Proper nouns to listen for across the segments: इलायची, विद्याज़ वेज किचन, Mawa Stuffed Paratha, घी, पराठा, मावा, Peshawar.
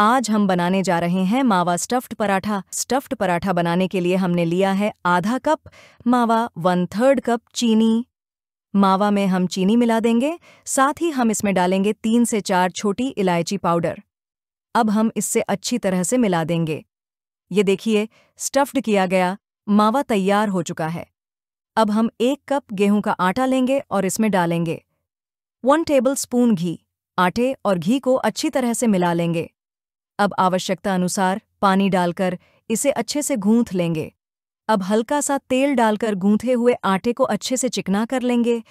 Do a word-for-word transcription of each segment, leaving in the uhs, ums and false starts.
आज हम बनाने जा रहे हैं मावा स्टफ्ड पराठा। स्टफ्ड पराठा बनाने के लिए हमने लिया है आधा कप मावा, वन थर्ड कप चीनी। मावा में हम चीनी मिला देंगे, साथ ही हम इसमें डालेंगे तीन से चार छोटी इलायची पाउडर। अब हम इससे अच्छी तरह से मिला देंगे। ये देखिए, स्टफ्ड किया गया मावा तैयार हो चुका है। अब हम एक कप गेहूं का आटा लेंगे और इसमें डालेंगे वन टेबल स्पून घी। आटे और घी को अच्छी तरह से मिला लेंगे। अब आवश्यकता अनुसार पानी डालकर इसे अच्छे से गूंथ लेंगे। अब हल्का सा तेल डालकर गूंथे हुए आटे को अच्छे से चिकना कर लेंगे।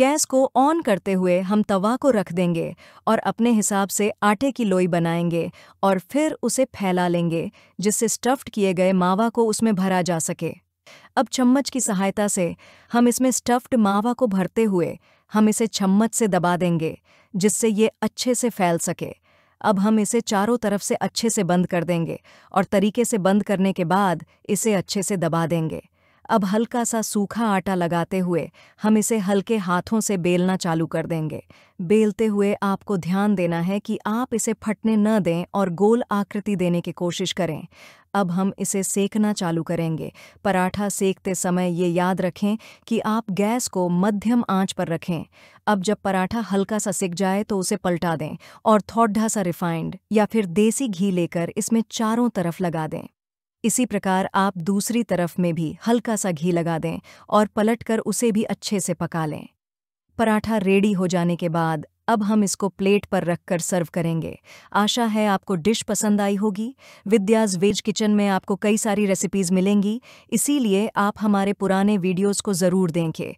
गैस को ऑन करते हुए हम तवा को रख देंगे और अपने हिसाब से आटे की लोई बनाएंगे और फिर उसे फैला लेंगे, जिससे स्टफ्ड किए गए मावा को उसमें भरा जा सके। अब चम्मच की सहायता से हम इसमें स्टफ्ड मावा को भरते हुए हम इसे चम्मच से दबा देंगे, जिससे ये अच्छे से फैल सके। अब हम इसे चारों तरफ से अच्छे से बंद कर देंगे और तरीके से बंद करने के बाद इसे अच्छे से दबा देंगे। अब हल्का सा सूखा आटा लगाते हुए हम इसे हल्के हाथों से बेलना चालू कर देंगे। बेलते हुए आपको ध्यान देना है कि आप इसे फटने न दें और गोल आकृति देने की कोशिश करें। अब हम इसे सेकना चालू करेंगे। पराठा सेकते समय ये याद रखें कि आप गैस को मध्यम आंच पर रखें। अब जब पराठा हल्का सा सिक जाए तो उसे पलटा दें और थोड़ा सा रिफाइंड या फिर देसी घी लेकर इसमें चारों तरफ लगा दें। इसी प्रकार आप दूसरी तरफ में भी हल्का सा घी लगा दें और पलटकर उसे भी अच्छे से पका लें। पराठा रेडी हो जाने के बाद अब हम इसको प्लेट पर रखकर सर्व करेंगे। आशा है आपको डिश पसंद आई होगी। विद्याज़ वेज किचन में आपको कई सारी रेसिपीज़ मिलेंगी, इसीलिए आप हमारे पुराने वीडियोज़ को ज़रूर देखें।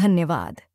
धन्यवाद।